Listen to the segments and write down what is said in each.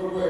Hallelujah.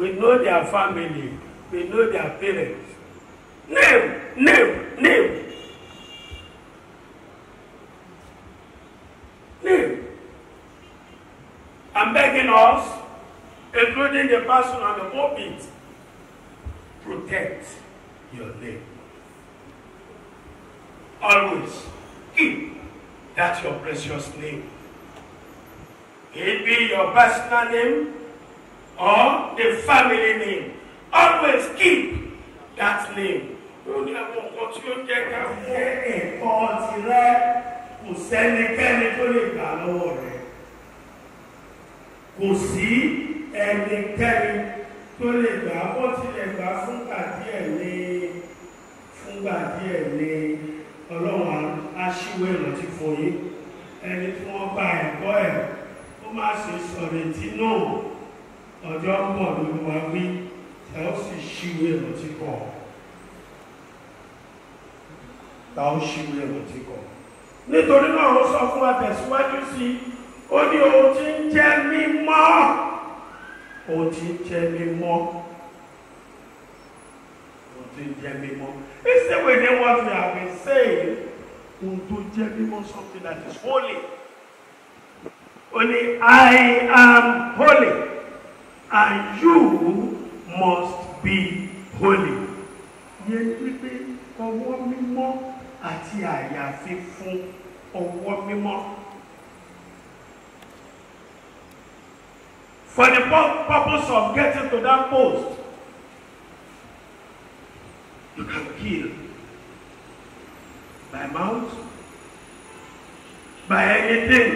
We know their family, we know their parents. Name, name, name. Name. I'm begging us, including the person on the pulpit, protect your name. Always keep that your precious name. It be your personal name or the family name. Always keep that name. Or John God will want me to help she will not take off. Thou she will not take off. Nítorí náà ó sọ fún àtẹ̀síwájú sí, ó ní ohun tí ń jẹ́ mímọ́. Ohun tí ń jẹ́ mímọ́. Ohun tí ń jẹ́ mímọ́. It's the way they want to have been saying. Ohun tó jẹ́ mímọ́, something that is holy. Ó ní I am holy. And you must be holy. For the purpose of getting to that post, you can kill by mouth, by anything.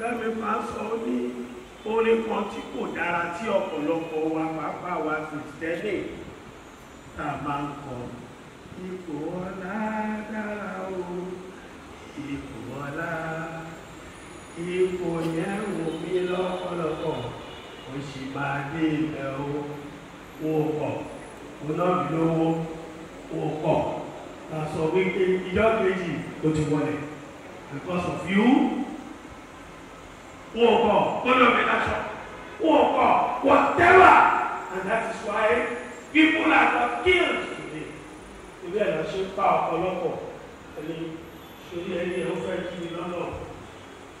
Lábẹ́ máa sọ ní orin kan tí kò dára tí ọ̀pọ̀lọpọ̀ wa máa bá wa fìtẹ́lẹ̀. Tamangkong iwala daw iwala iwonya umilo oloko oshibadi lewo oko onabilowo oko naso wike ijo keji o ti wole because of you oko onabilowo oko whatever, and that is why people are not killed today. If you are not power or local, and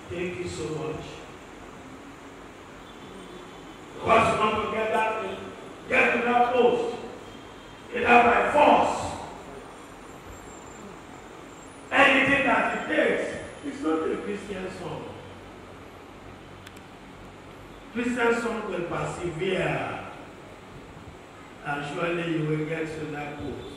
thank you so much. Because you want to get that thing, get to that post, get out by force. Anything that it takes, it's not a Christian song. Christian song will persevere. And surely you will get to that post.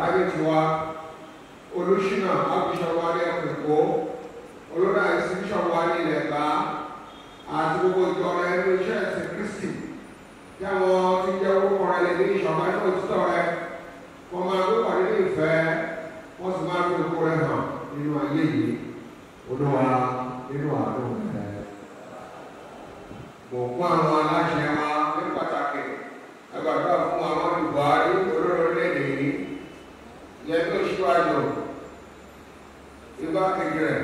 Private you are, Olushina, Abisha Wale, Olora exhibition wani leba ati gbogbo ìjọra ẹnu iṣẹ́ ẹ̀sìn Kristi tí àwọn ti jẹ́ owó kọra ilé ní ìṣọ̀bá tó títọ̀ rẹ wọ́n máa gbé pàdé ní ìfẹ́ wọ́n sì máa gbé owó rẹ hàn nínú ayé yìí Olúwa nínú àánú rẹ. Mo kó àwọn aláṣẹ wa ní pàtàkì agbàgbà fún àwọn Buhari olóró lédè yìí yẹn tó ṣíwájú ìgbà kékeré.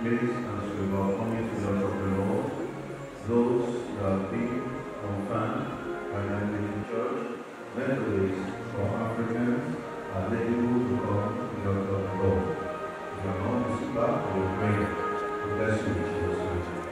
Ladies and gentlemen, welcome you to the Church of the Lord. Those who have been confirmed by the Anglican Church, Methodist, or Africans are eligible to come to the Church of the Lord. If you are not a speaker or a prayer, we bless you with Jesus Christ.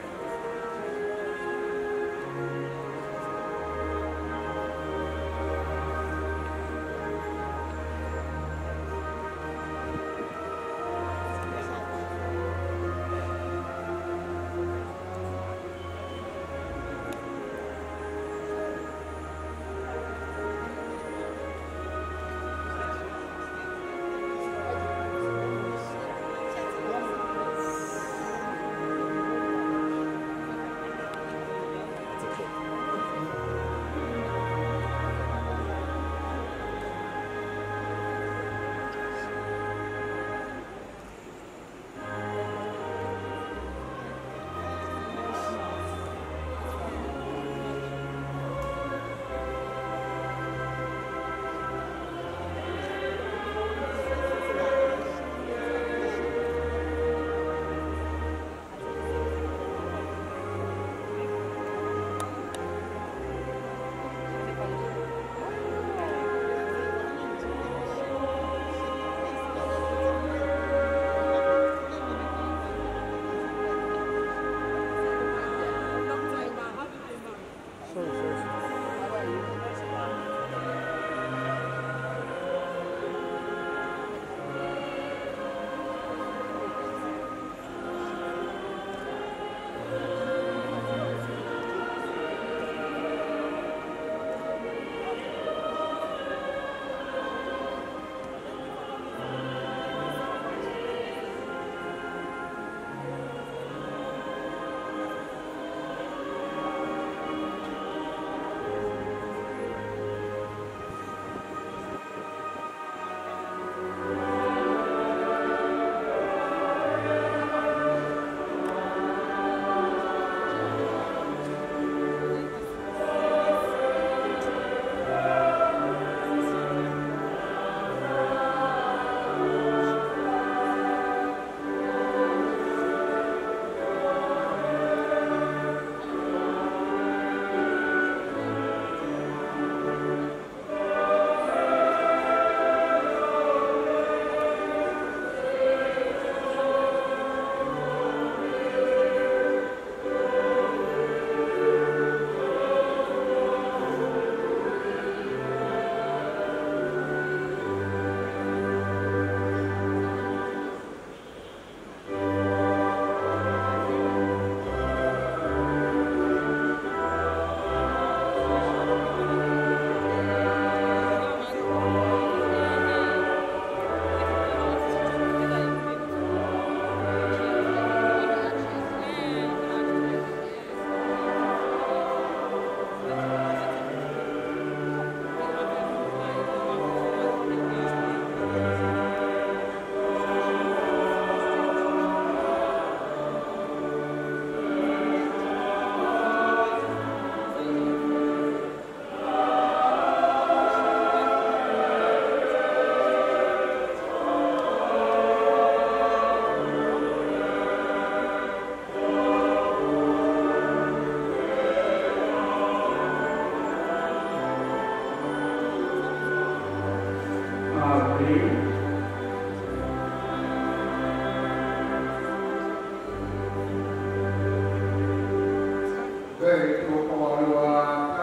It is well with your soul.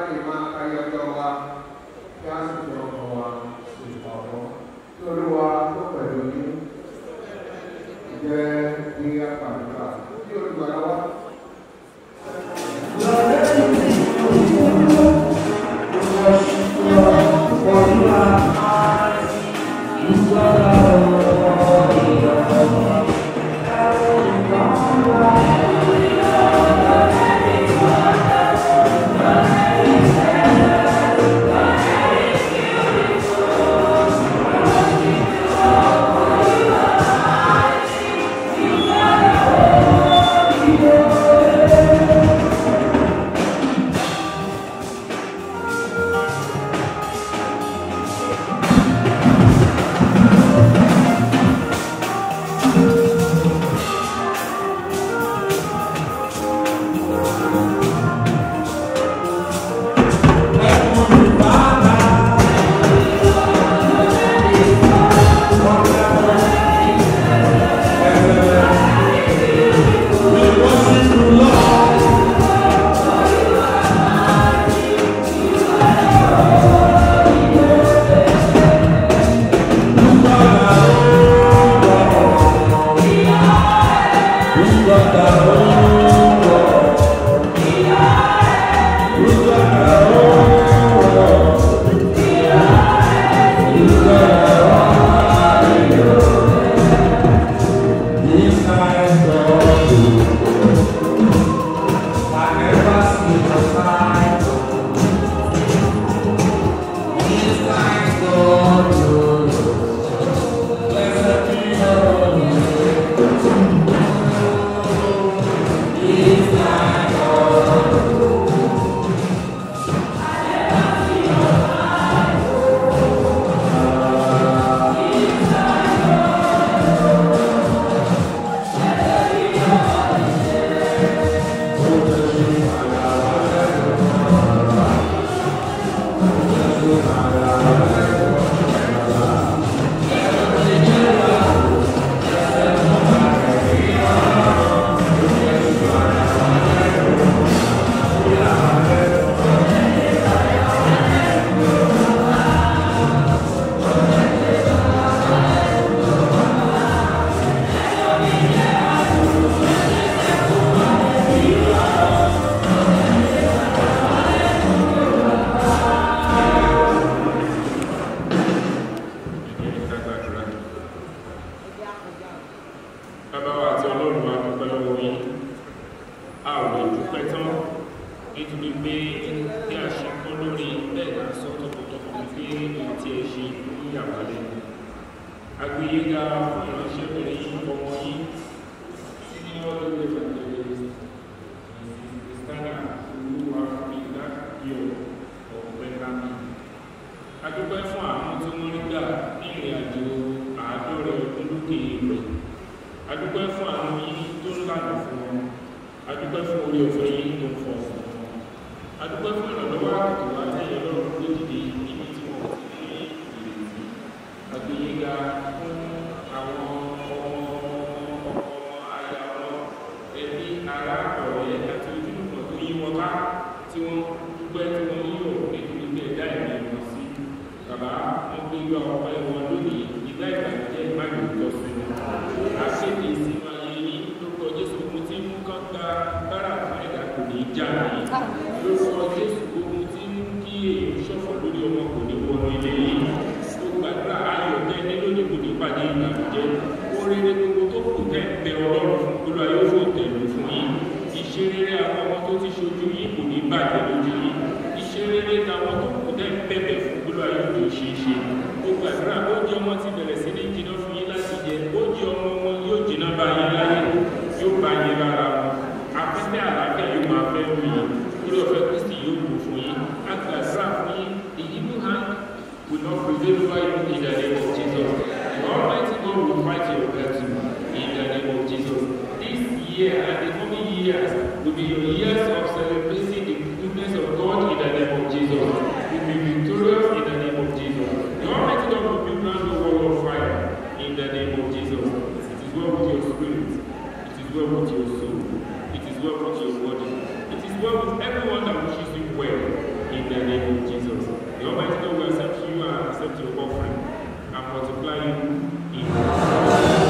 It is well with your body. It is dwell with everyone that wishes you well, in the name of Jesus. The Almighty God will accept you and accept your offering and multiply you in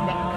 Sorry.